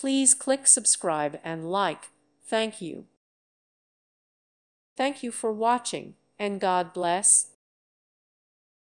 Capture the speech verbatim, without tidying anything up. Please click subscribe and like. Thank you. Thank you for watching, and God bless.